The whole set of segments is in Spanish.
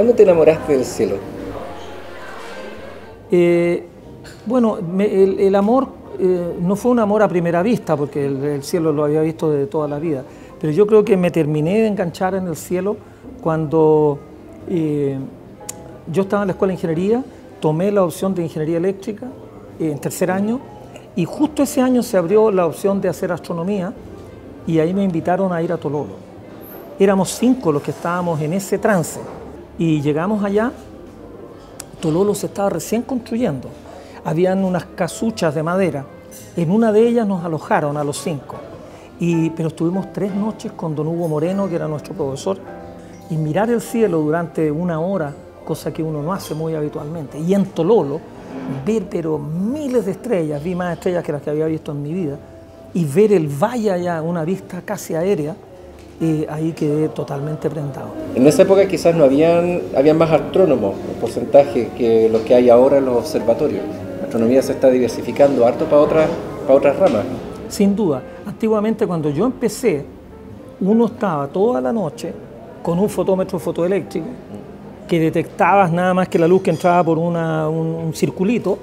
¿Cuándo te enamoraste del cielo? Bueno, el amor no fue un amor a primera vista, porque el cielo lo había visto de toda la vida, pero yo creo que me terminé de enganchar en el cielo cuando yo estaba en la escuela de ingeniería, tomé la opción de ingeniería eléctrica en tercer año, y justo ese año se abrió la opción de hacer astronomía, y ahí me invitaron a ir a Tololo. Éramos 5 los que estábamos en ese trance, y llegamos allá. Tololo se estaba recién construyendo, habían unas casuchas de madera, en una de ellas nos alojaron a los 5, pero estuvimos 3 noches con Don Hugo Moreno, que era nuestro profesor, y mirar el cielo durante 1 hora, cosa que uno no hace muy habitualmente, y en Tololo ver pero miles de estrellas, vi más estrellas que las que había visto en mi vida, y ver el valle allá, una vista casi aérea, y ahí quedé totalmente prendado. En esa época quizás no habían más astrónomos, el porcentaje, que los que hay ahora en los observatorios. La astronomía se está diversificando harto para otras ramas. Sin duda, antiguamente cuando yo empecé, uno estaba toda la noche con un fotómetro fotoeléctrico, que detectabas nada más que la luz que entraba por un circulito,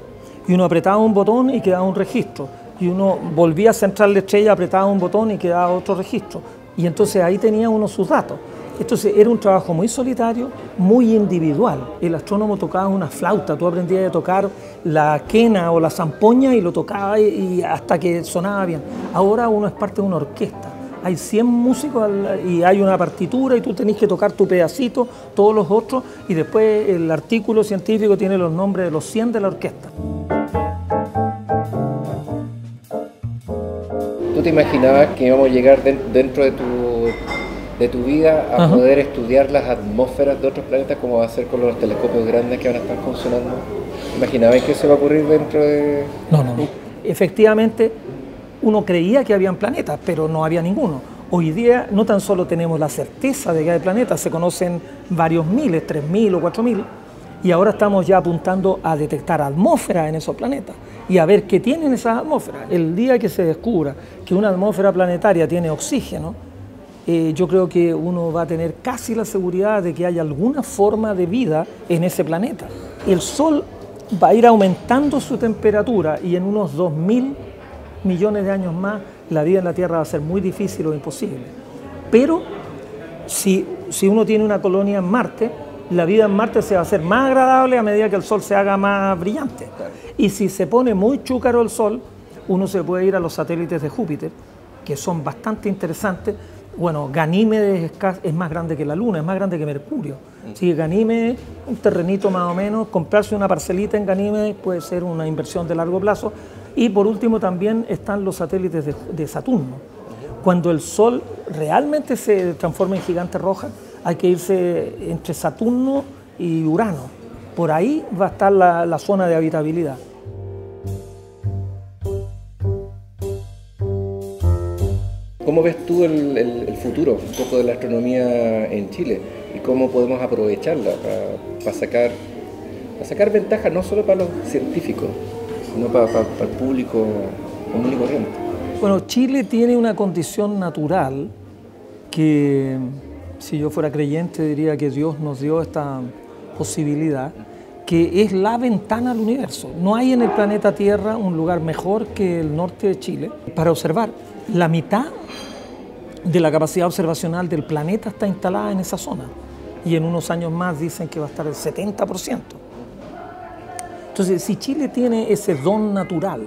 y uno apretaba un botón y quedaba un registro, y uno volvía a centrar la estrella, apretaba un botón y quedaba otro registro. Y entonces ahí tenía uno sus datos. Entonces era un trabajo muy solitario, muy individual. El astrónomo tocaba una flauta, tú aprendías a tocar la quena o la zampoña y lo tocaba y hasta que sonaba bien. Ahora uno es parte de una orquesta. Hay 100 músicos y hay una partitura y tú tenés que tocar tu pedacito, todos los otros, y después el artículo científico tiene los nombres de los 100 de la orquesta. ¿Tú te imaginabas que íbamos a llegar dentro de tu vida a poder estudiar las atmósferas de otros planetas, como va a ser con los telescopios grandes que van a estar funcionando? ¿Imaginabas que eso va a ocurrir dentro de...? No. Efectivamente, uno creía que habían planetas, pero no había ninguno. Hoy día no tan solo tenemos la certeza de que hay planetas, se conocen varios miles, 3000 o 4000, y ahora estamos ya apuntando a detectar atmósferas en esos planetas y a ver qué tienen esas atmósferas. El día que se descubra que una atmósfera planetaria tiene oxígeno, yo creo que uno va a tener casi la seguridad de que hay alguna forma de vida en ese planeta. El Sol va a ir aumentando su temperatura y en unos 2000 millones de años más la vida en la Tierra va a ser muy difícil o imposible. Pero si uno tiene una colonia en Marte, la vida en Marte se va a hacer más agradable a medida que el Sol se haga más brillante. Y si se pone muy chúcaro el Sol, uno se puede ir a los satélites de Júpiter, que son bastante interesantes. Bueno, Ganímedes es más grande que la Luna, es más grande que Mercurio. Sí, Ganímedes, un terrenito más o menos, comprarse una parcelita en Ganímedes puede ser una inversión de largo plazo. Y por último también están los satélites de Saturno. Cuando el Sol realmente se transforma en gigante roja, hay que irse entre Saturno y Urano. Por ahí va a estar la zona de habitabilidad. ¿Cómo ves tú el futuro un poco de la astronomía en Chile? ¿Y cómo podemos aprovecharla para sacar ventaja no solo para los científicos, sino para el público común y corriente? Bueno, Chile tiene una condición natural que... Si yo fuera creyente, diría que Dios nos dio esta posibilidad, que es la ventana al universo. No hay en el planeta Tierra un lugar mejor que el norte de Chile para observar. La mitad de la capacidad observacional del planeta está instalada en esa zona, y en unos años más dicen que va a estar el 70%. Entonces, si Chile tiene ese don natural,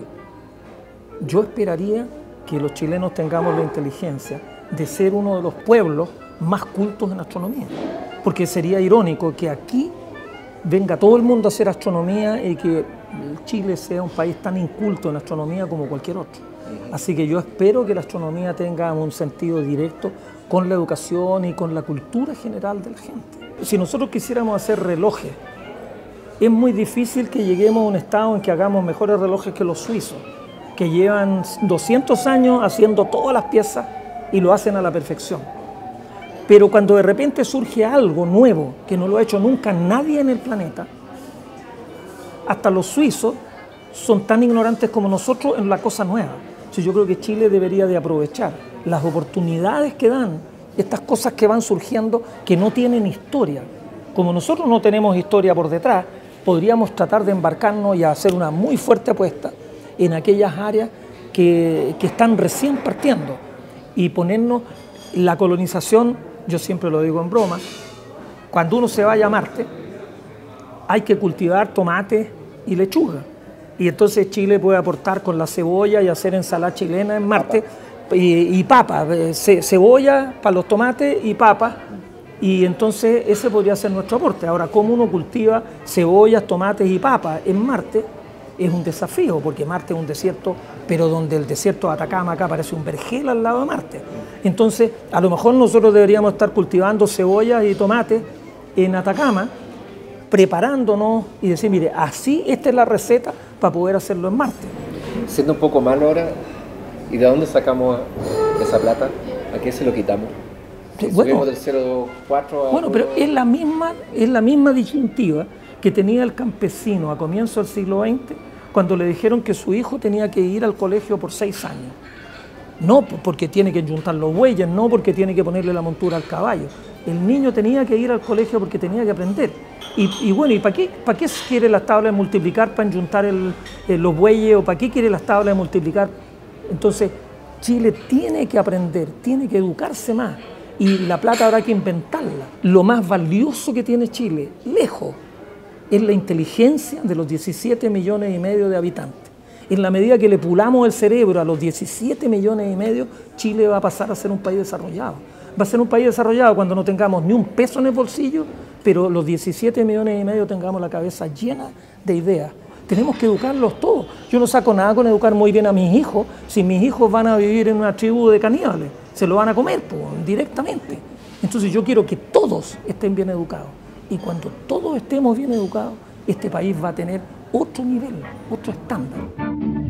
yo esperaría que los chilenos tengamos la inteligencia de ser uno de los pueblos más cultos en astronomía, porque sería irónico que aquí venga todo el mundo a hacer astronomía y que Chile sea un país tan inculto en astronomía como cualquier otro. Así que yo espero que la astronomía tenga un sentido directo con la educación y con la cultura general de la gente. Si nosotros quisiéramos hacer relojes, es muy difícil que lleguemos a un estado en que hagamos mejores relojes que los suizos, que llevan 200 años haciendo todas las piezas y lo hacen a la perfección. Pero cuando de repente surge algo nuevo que no lo ha hecho nunca nadie en el planeta, hasta los suizos son tan ignorantes como nosotros en la cosa nueva. Entonces yo creo que Chile debería de aprovechar las oportunidades que dan estas cosas que van surgiendo, que no tienen historia, Como nosotros no tenemos historia por detrás, podríamos tratar de embarcarnos y hacer una muy fuerte apuesta en aquellas áreas que están recién partiendo y ponernos la colonización. Yo siempre lo digo en broma, cuando uno se vaya a Marte hay que cultivar tomates y lechuga, y entonces Chile puede aportar con la cebolla y hacer ensalada chilena en Marte, y papas, cebolla para los tomates y papas, y entonces ese podría ser nuestro aporte. Ahora, cómo uno cultiva cebollas, tomates y papas en Marte es un desafío, porque Marte es un desierto, pero donde el desierto de Atacama acá parece un vergel al lado de Marte. Entonces, a lo mejor nosotros deberíamos estar cultivando cebollas y tomates en Atacama, preparándonos y decir, mire, así esta es la receta para poder hacerlo en Marte. Siendo un poco malo ahora, ¿y de dónde sacamos esa plata? ¿A qué se lo quitamos? Si bueno, del 0,4 a bueno, 1, pero es la misma disyuntiva que tenía el campesino a comienzos del siglo XX, cuando le dijeron que su hijo tenía que ir al colegio por 6 años. No porque tiene que juntar los bueyes, no porque tiene que ponerle la montura al caballo. El niño tenía que ir al colegio porque tenía que aprender. Y bueno, ¿y para qué quiere las tablas de multiplicar para enjuntar los bueyes? ¿O para qué quiere las tablas de multiplicar? Entonces, Chile tiene que aprender, tiene que educarse más. Y la plata habrá que inventarla. Lo más valioso que tiene Chile, lejos, es la inteligencia de los 17,5 millones de habitantes. En la medida que le pulamos el cerebro a los 17,5 millones, Chile va a pasar a ser un país desarrollado. Va a ser un país desarrollado cuando no tengamos ni un peso en el bolsillo, pero los 17,5 millones tengamos la cabeza llena de ideas. Tenemos que educarlos todos. Yo no saco nada con educar muy bien a mis hijos, si mis hijos van a vivir en una tribu de caníbales, se lo van a comer directamente. Entonces yo quiero que todos estén bien educados. Y cuando todos estemos bien educados, este país va a tener otro nivel, otro estándar.